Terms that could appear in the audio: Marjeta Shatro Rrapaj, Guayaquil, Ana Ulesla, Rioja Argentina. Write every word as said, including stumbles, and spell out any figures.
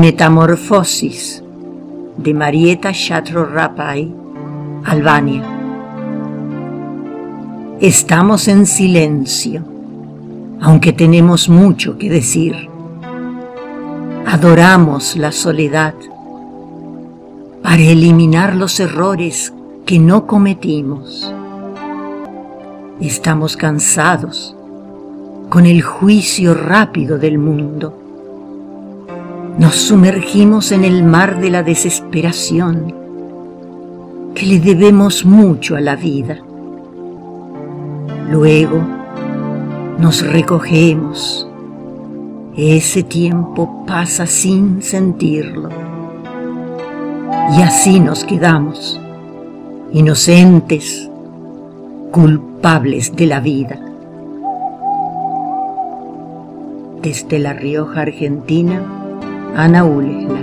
Metamorfosis de Marjeta Shatro Rrapaj, Albania. Estamos en silencio, aunque tenemos mucho que decir. Adoramos la soledad para eliminar los errores que no cometimos. Estamos cansados con el juicio rápido del mundo. Nos sumergimos en el mar de la desesperación, que le debemos mucho a la vida. Luego nos recogemos. Ese tiempo pasa sin sentirlo. Y así nos quedamos, inocentes, culpables de la vida. Desde La Rioja, Argentina, Ana Ulesla.